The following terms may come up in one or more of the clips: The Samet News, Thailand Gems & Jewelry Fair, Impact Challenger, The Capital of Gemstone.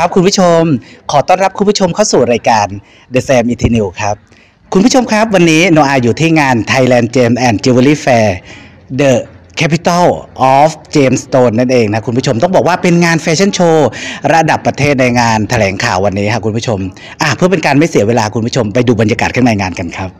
ครับคุณผู้ชมขอต้อนรับคุณผู้ชมเข้าสู่รายการ The Samet News ครับคุณผู้ชมครับวันนี้โนอาอยู่ที่งาน Thailand Gem and Jewelry Fair The Capital of Gemstone นั่นเองนะคุณผู้ชมต้องบอกว่าเป็นงานแฟชั่นโชว์ระดับประเทศในงานแถลงข่าววันนี้ครับคุณผู้ชมเพื่อเป็นการไม่เสียเวลาคุณผู้ชมไปดูบรรยากาศข้างในงานกันครับ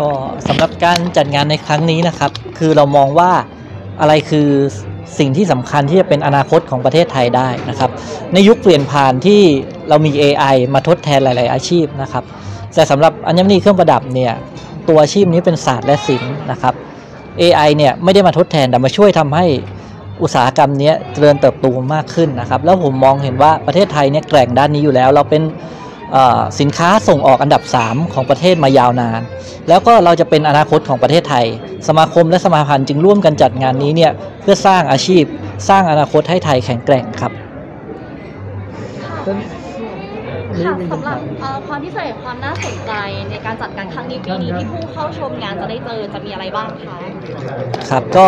ก็สำหรับการจัดงานในครั้งนี้นะครับคือเรามองว่าอะไรคือสิ่งที่สำคัญที่จะเป็นอนาคตของประเทศไทยได้นะครับในยุคเปลี่ยนผ่านที่เรามี AI มาทดแทนหลายๆอาชีพนะครับแต่สำหรับอัญมณีเครื่องประดับเนี่ยตัวอาชีพนี้เป็นศาสตร์และศิลป์นะครับ AI เนี่ยไม่ได้มาทดแทนแต่มาช่วยทำให้อุตสาหกรรมนี้เจริญเติบโตมากขึ้นนะครับแล้วผมมองเห็นว่าประเทศไทยเนี่ยแกร่งด้านนี้อยู่แล้วเราเป็นสินค้าส่งออกอันดับ3ของประเทศมายาวนานแล้วก็เราจะเป็นอนาคตของประเทศไทยสมาคมและสมาพันธ์จึงร่วมกันจัดงานนี้เนี่ยเพื่อสร้างอาชีพสร้างอนาคตให้ไทยแข็งแกร่งครับสำหรับความพิเศษความน่าสนใจในการจัดการครั้งนี้ปีนี้ที่ผู้เข้าชมงานจะได้เจอจะมีอะไรบ้างคะครับก็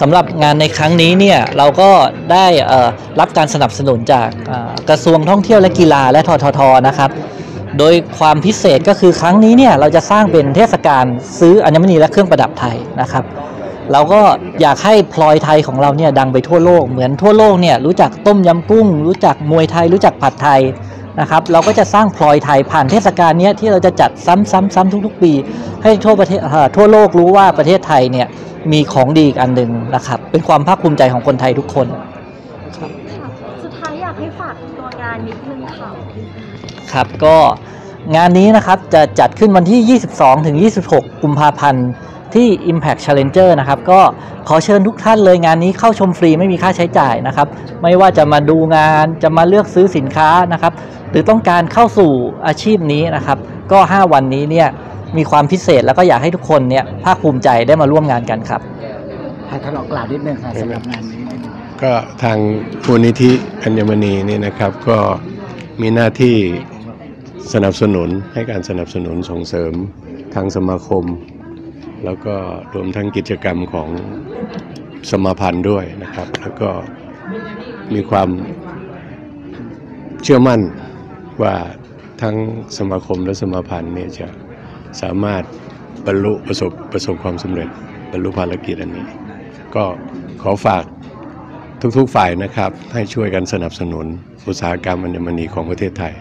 สำหรับงานในครั้งนี้เนี่ยเราก็ได้รับการสนับสนุนจากกระทรวงท่องเที่ยวและกีฬาและททท.นะครับโดยความพิเศษก็คือครั้งนี้เนี่ยเราจะสร้างเป็นเทศกาลซื้ออัญมณีและเครื่องประดับไทยนะครับเราก็อยากให้พลอยไทยของเราเนี่ยดังไปทั่วโลกเหมือนทั่วโลกเนี่ยรู้จักต้มยำกุ้งรู้จักมวยไทยรู้จักผัดไทยนะครับเราก็จะสร้างพลอยไทยผ่านเทศกาลนี้ที่เราจะจัดซ้ำๆทุกๆปีให้ทั่วโลกรู้ว่าประเทศไทยเนี่ยมีของดีอีกอันหนึ่งนะครับเป็นความภาคภูมิใจของคนไทยทุกคนครับสุดท้ายอยากให้ฝากตัวงานนิดนึงค่ะครับก็งานนี้นะครับจะจัดขึ้นวันที่ 22-26 กุมภาพันธ์ที่ Impact Challenger นะครับก็ขอเชิญทุกท่านเลยงานนี้เข้าชมฟรีไม่มีค่าใช้จ่ายนะครับไม่ว่าจะมาดูงานจะมาเลือกซื้อสินค้านะครับหรือต้องการเข้าสู่อาชีพนี้นะครับก็5วันนี้เนี่ยมีความพิเศษแล้วก็อยากให้ทุกคนเนี่ยภาคภูมิใจได้มาร่วมงานกันครับให้ท่านกล่าวนิดนึงค่ะสำหรับงานนี้ก็ทางมูลนิธิอัญมณีนี่นะครับก็มีหน้าที่สนับสนุนให้การสนับสนุนส่งเสริมทางสมาคมแล้วก็รวมทั้งกิจกรรมของสมาพันธ์ด้วยนะครับแล้วก็มีความเชื่อมั่นว่าทั้งสมาคมและสมาพันธ์เนี่ยจะสามารถบรรลุประสบความสำเร็จบรรลุภารกิจอันนี้ก็ขอฝากทุกๆฝ่ายนะครับให้ช่วยกันสนับสนุนอุตสาหกรรมอัญมณีของประเทศไทย